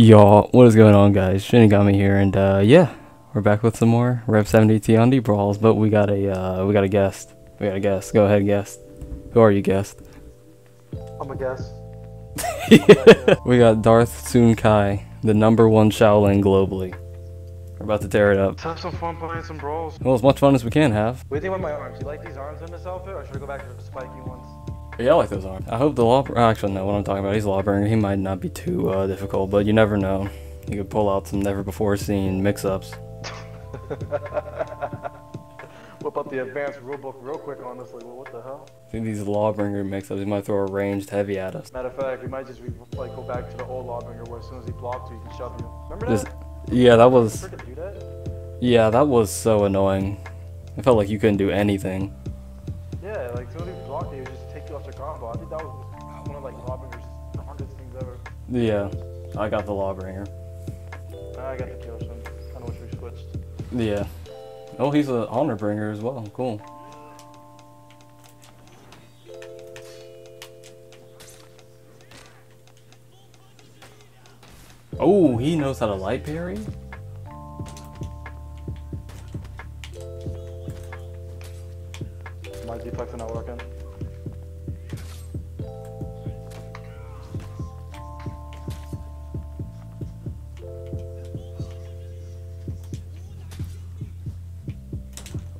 Y'all, what is going on, guys? Shinigami here, and yeah, we're back with some more Rev 70 Tiandi brawls, but we got a guest. We got a guest. Go ahead, guest. Who are you, guest? I'm a guest. We got Darth SunKai, the #1 Shaolin globally. We're about to tear it up. Let's have some fun playing some brawls. Well, as much fun as we can have. What do you think about my arms? You like these arms in this outfit, or should I go back to the spiky ones? Yeah, I like those arms. I hope the actually, no, what I'm talking about, he's a lawbringer. He might not be too difficult, but you never know. You could pull out some never-before-seen mix-ups. Whip up the advanced rulebook real quick, honestly. Well, what the hell? I think these lawbringer mix-ups, he might throw a ranged heavy at us. Matter of fact, we might just like go back to the old lawbringer where as soon as he blocks you, he can shove you. Remember that? Yeah, that was... Did you freaking do that? Yeah, that was so annoying. It felt like you couldn't do anything. Yeah, like, as soon as he blocked you, he would just take you off your combo. I think that was one of, like, Lawbringer's hardest things ever. Yeah, I got the Lawbringer. I got the Killstone. I wish we switched. Yeah. Oh, he's an Honor Bringer as well. Cool. Oh, he knows how to light parry? My deflects are not working.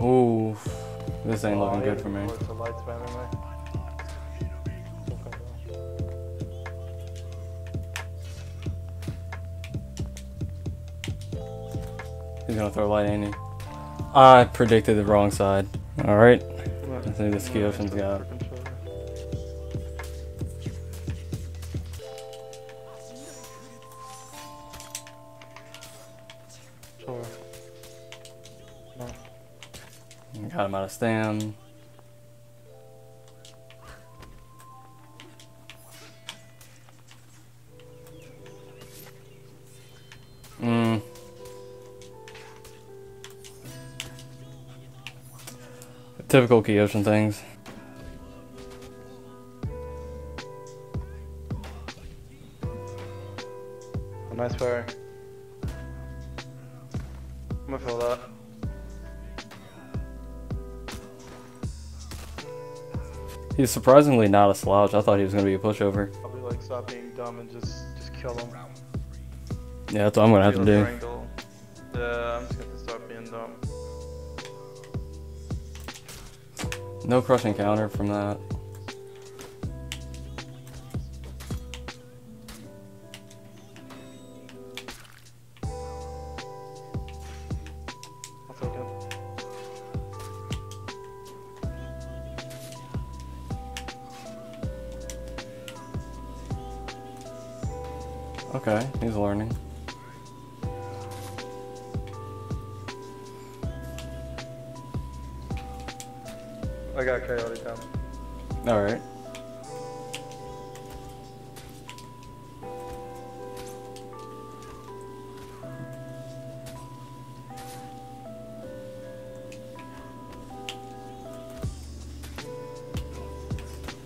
Oof. This ain't looking good for me. He's gonna throw light, ain't he? I predicted the wrong side. Alright. I think the ski ocean's got. Sure. No. Got him out of stand. Typical Kyoshin things. Nice fire. I'm gonna fill that. He's surprisingly not a slouch. I thought he was gonna be a pushover. Probably like stop being dumb and just kill him. Yeah, that's what I'm gonna have to do. Wrangle. Yeah, I'm just gonna stop being dumb. No crushing counter from that. That's okay. Okay, he's learning. I got coyote down. Alright.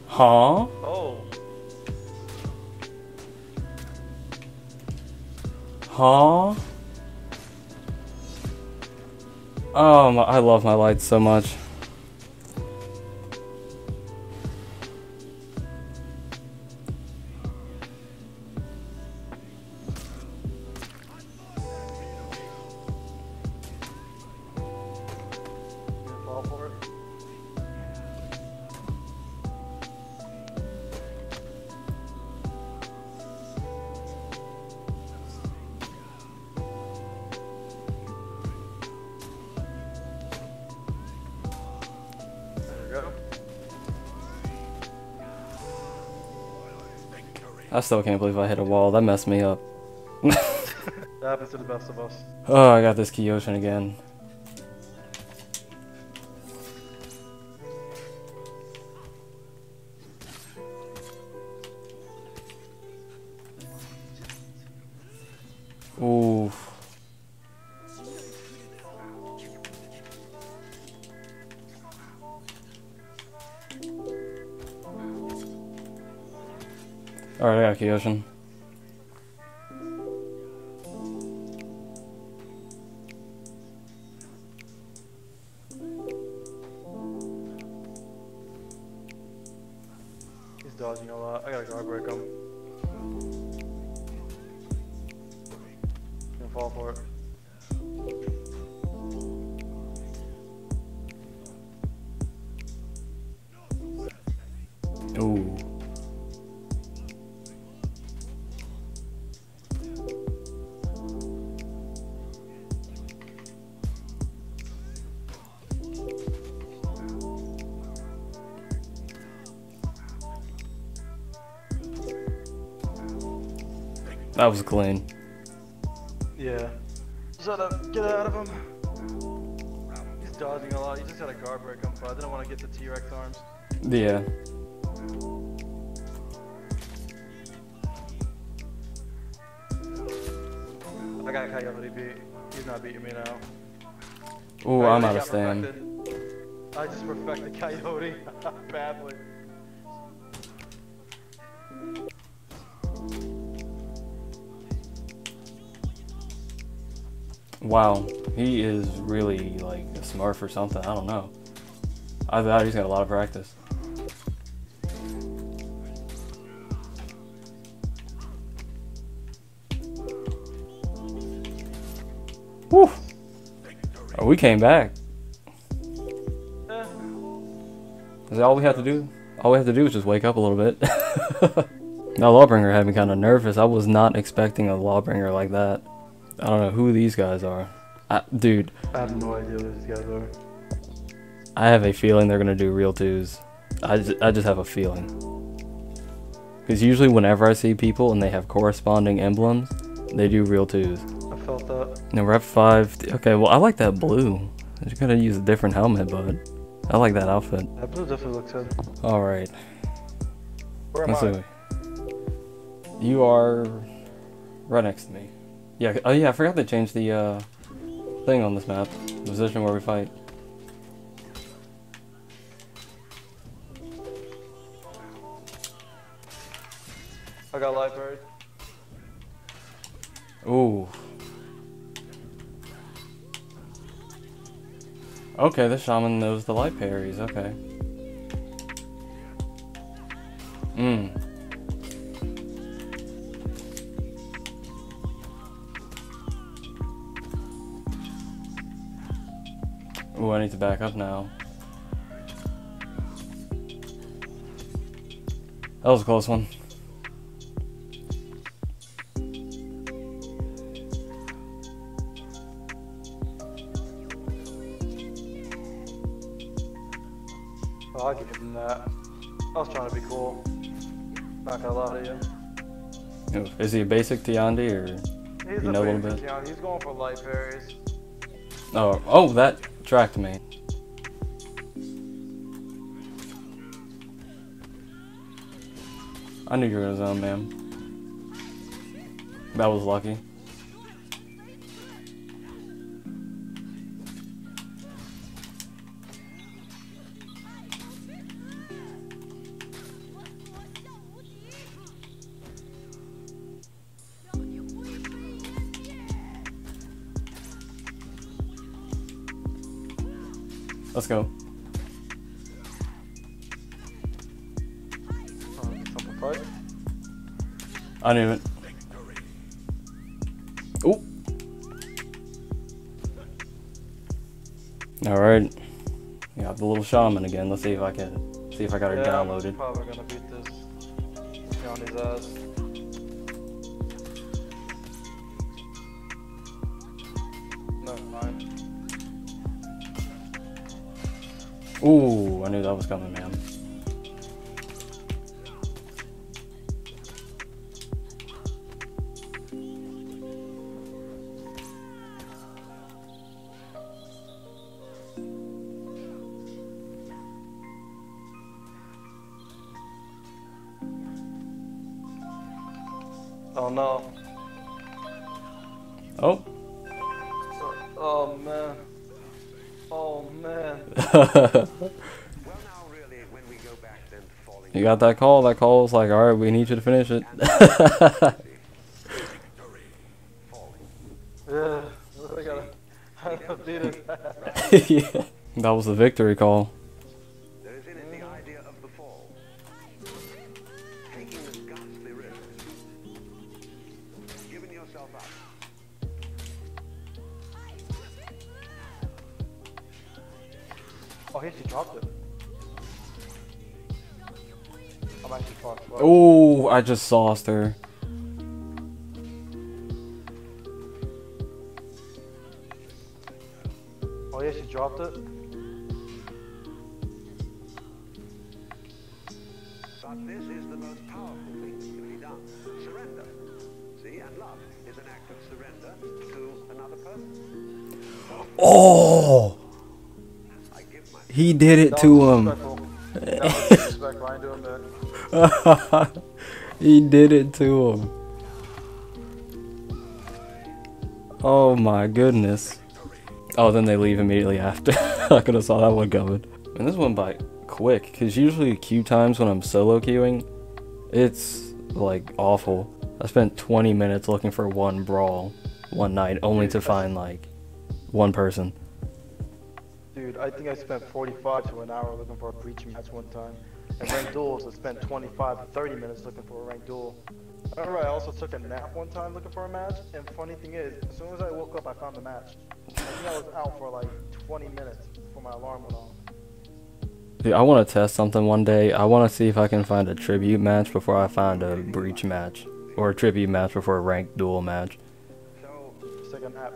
Huh? Oh. Huh? Oh, I love my lights so much. I still can't believe I hit a wall. That messed me up. That happens to the best of us. Oh, I got this Kyoshin again. Oof. Alright, I got Kyoshin. dodging a lot. I gotta guard break him. Gonna fall for it. Oh. That was Glenn. Yeah. Shut up. Get out of him. He's dodging a lot. You just had a guard break him, but I didn't want to get the T-Rex arms. Yeah. I got Coyote beat. He's not beating me now. Oh, I'm out of stand. I just perfected Coyote badly. Wow, he is really like a smurf or something. I don't know. I thought he's got a lot of practice. Woo! Oh, we came back. Is that all we have to do? All we have to do is just wake up a little bit. That Lawbringer had me kind of nervous. I was not expecting a Lawbringer like that. I don't know who these guys are. Dude. I have no idea who these guys are. I have a feeling they're going to do real twos. I just have a feeling. Because usually whenever I see people and they have corresponding emblems, they do real twos. I felt that. Now we're at 5. Okay, well I like that blue. You gotta use a different helmet, bud. I like that outfit. That blue definitely looks good. Alright. Where am I? You are right next to me. Yeah, oh yeah, I forgot to change the thing on this map, the position where we fight. I got live bird. Ooh. Okay, the shaman knows the light parries, okay. Mmm. Ooh, I need to back up now. That was a close one. Oh, I'll give him that. I was trying to be cool. Not gonna lie to you. Ooh, is he a basic Tiandi or he's you know a little bit? Tiandi. He's going for light parries. Oh, oh, that tracked me. I knew you were gonna zone, man. That was lucky. Let's go. I knew it. Ooh. All right. We got the little shaman again. Let's see if I can see if I got her downloaded. I'm probably gonna beat this. On his ass. Never mind. Ooh, I knew that was coming, man. Oh no. Oh. Oh man. Oh man. You got that call. That call was like, all right, we need you to finish it. Yeah, I gotta beat it. Yeah, that was the victory call. There is in the idea of the fall. Oh, he actually dropped it. I'm actually fucked. Oh, I just sauced her. Oh, he actually dropped it. But this is the most powerful thing that can be done. Surrender. See, and love is an act of surrender to another person. Oh! He did it to him. He did it to him. Oh my goodness. Oh, then they leave immediately after. I could have saw that one coming. And this went by quick, because usually queue times when I'm solo queuing, it's like awful. I spent 20 minutes looking for one brawl one night, only to find like one person. Dude, I think I spent 45 to an hour looking for a breach match one time. And ranked duels, I spent 25 to 30 minutes looking for a ranked duel. Alright, I also took a nap one time looking for a match, and funny thing is, as soon as I woke up, I found the match. I think I was out for like 20 minutes before my alarm went off. Dude, I want to test something one day. I want to see if I can find a tribute match before I find a breach match. Or a tribute match before a ranked duel match. No, just take a nap.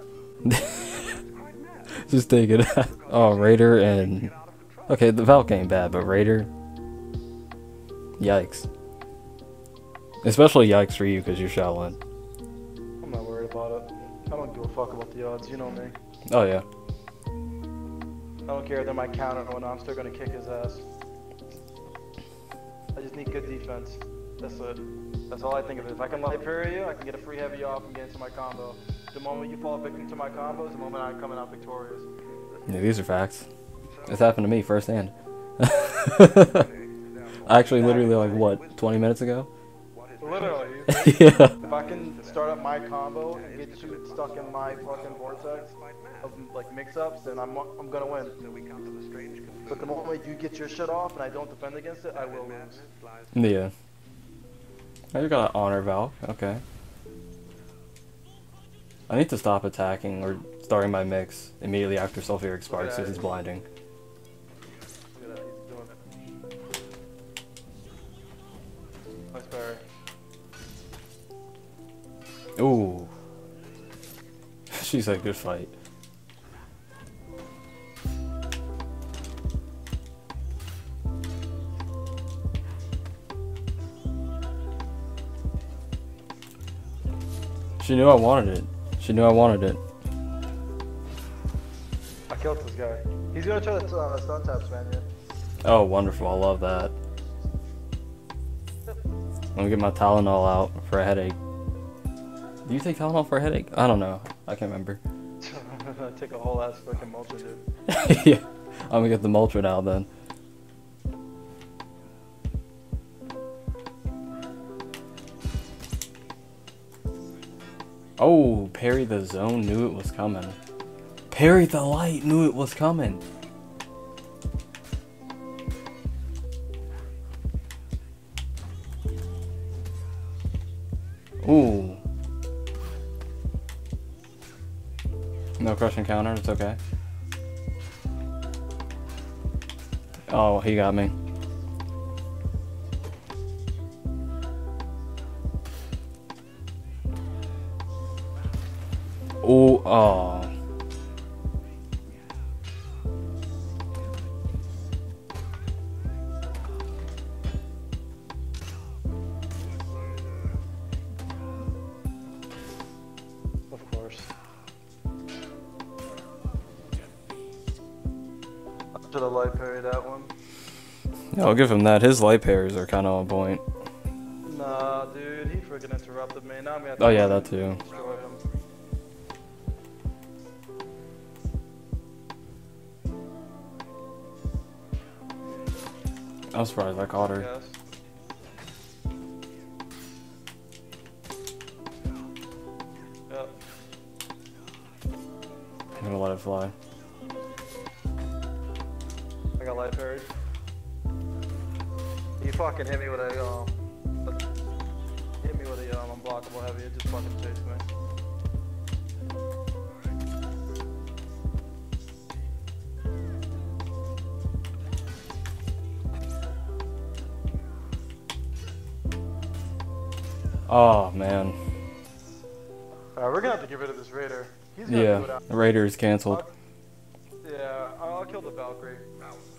Just take it out. Oh, Raider and... Okay, the Valk ain't bad, but Raider... Yikes. Especially yikes for you, because you're Shaolin. I'm not worried about it. I don't give a fuck about the odds, you know me. Oh, yeah. I don't care if they're my counter or not, I'm still gonna kick his ass. I just need good defense. That's it. That's all I think of it. If I can light parry you, I can get a free heavy off and get into my combo. The moment you fall victim to my combos, the moment I'm coming out victorious. Yeah, these are facts. It's happened to me firsthand. Actually, literally, like, what, 20 minutes ago? Literally. Yeah. If I can start up my combo and get you stuck in my fucking vortex of, like, mix-ups, then I'm gonna win. But the moment you get your shit off and I don't defend against it, I will lose. Yeah. Now you gotta honor Valk. Okay. I need to stop attacking or starting my mix immediately after Sulfuric Sparks because he's blinding. Look at that, he's doing it. Nice parry. Ooh. She's a good fight. She knew I wanted it. She knew I wanted it. I killed this guy. He's gonna try to stun taps, man. Yeah. Oh, wonderful. I love that. I'm gonna get my Tylenol out for a headache. Do you take Tylenol for a headache? I don't know. I can't remember. I take a whole ass fucking Motrin, dude. Yeah. I'm gonna get the Motrin out then. Oh, parry the zone, knew it was coming. Parry the light, knew it was coming. Ooh. No crush and counter, it's okay. Oh, he got me. Ooh, oh. Of course. After the light parry, that one. Yeah, I'll give him that. His light parries are kind of on point. Nah, dude, he freaking interrupted me. Now I'm gonna have to oh yeah, that too. I was surprised I caught her. Yep. I'm gonna let it fly. I got light parried. You fucking hit me with a unblockable heavy. It just fucking chased me. Oh, man. We're gonna have to get rid of this raider. He's gonna do it out. The raider is canceled. I'll kill the Valkyrie.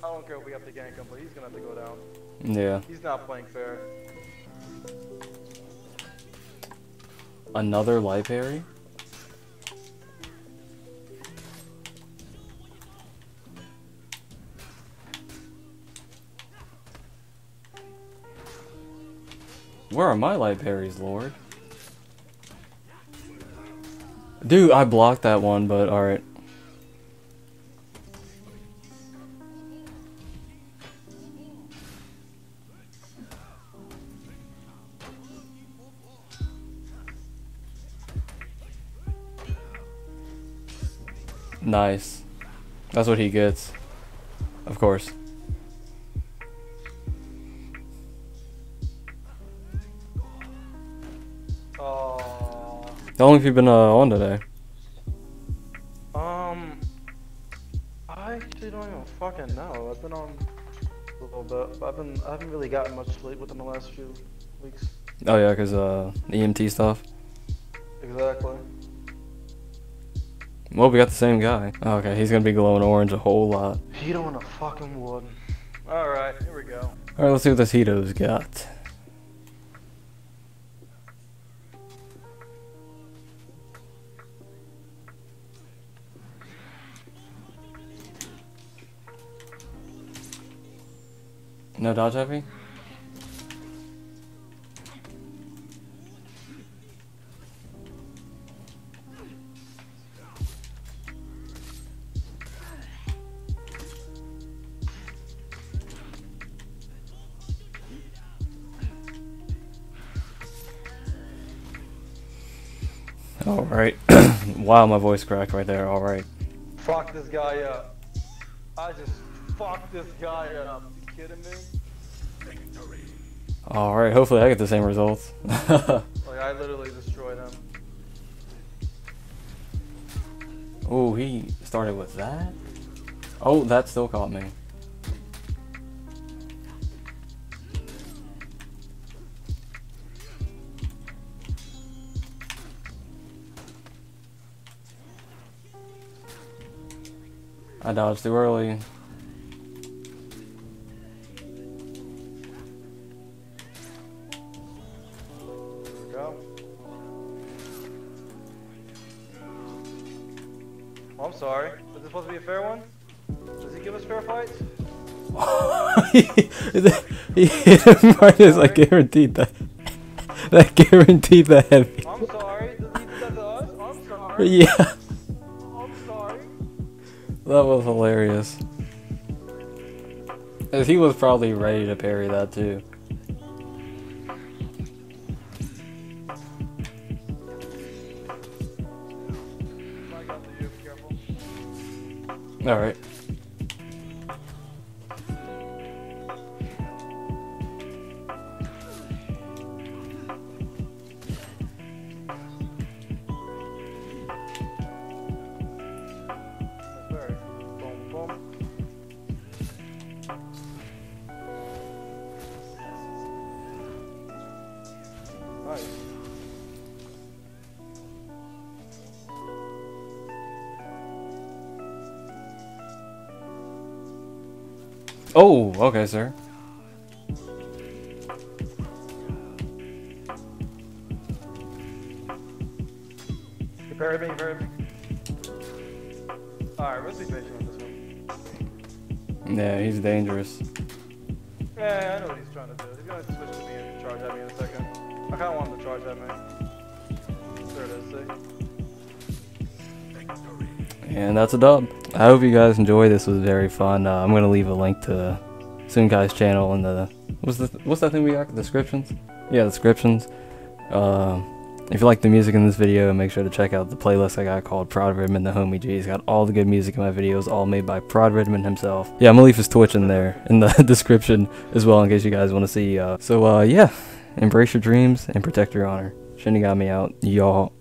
I don't care if we have to gank him, but he's gonna have to go down. Yeah. He's not playing fair. Another library? Where are my light berries, Lord? Dude, I blocked that one, but alright. Nice. That's what he gets. Of course. How long have you been on today? I actually don't even fucking know. I've been on a little bit, but I haven't really gotten much sleep within the last few weeks. Oh yeah, cause EMT stuff. Exactly. Well, we got the same guy. Oh, okay, he's gonna be glowing orange a whole lot. He don't want a fucking wood. All right, here we go. All right, let's see what this Hito's got. No dodge heavy? Alright. Wow, my voice cracked right there. Alright. Fuck this guy up. I just fucked this guy up. Kidding me? Alright, hopefully I get the same results. Like, I literally destroyed him. Oh, he started with that? Oh, that still caught me. I dodged too early. I'm sorry. Is this supposed to be a fair one? Does he give us fair fights? He hit him right as I guaranteed that. That guaranteed the heavy. I'm sorry. Does he do that to us? I'm sorry. Yeah. I'm sorry. That was hilarious. As he was probably ready to parry that too. All right. Oh, okay, sir. You parried me, Alright, let's be patient with this one. Yeah, he's dangerous. Yeah, I know what he's trying to do. He's gonna switch to me and charge at me in a second. I kinda want him to charge at me. There it is, see? And that's a dub. I hope you guys enjoyed. This was very fun. I'm gonna leave a link to SunKai's channel in the what's that thing we got? Descriptions? Yeah, descriptions. If you like the music in this video, make sure to check out the playlist I got called Prod Ridmond, the homie G. He's got all the good music in my videos, all made by Prod Ridmond himself. Yeah, I'm gonna leave his Twitch in there in the description as well in case you guys want to see. Yeah, embrace your dreams and protect your honor. Shinigami out, y'all.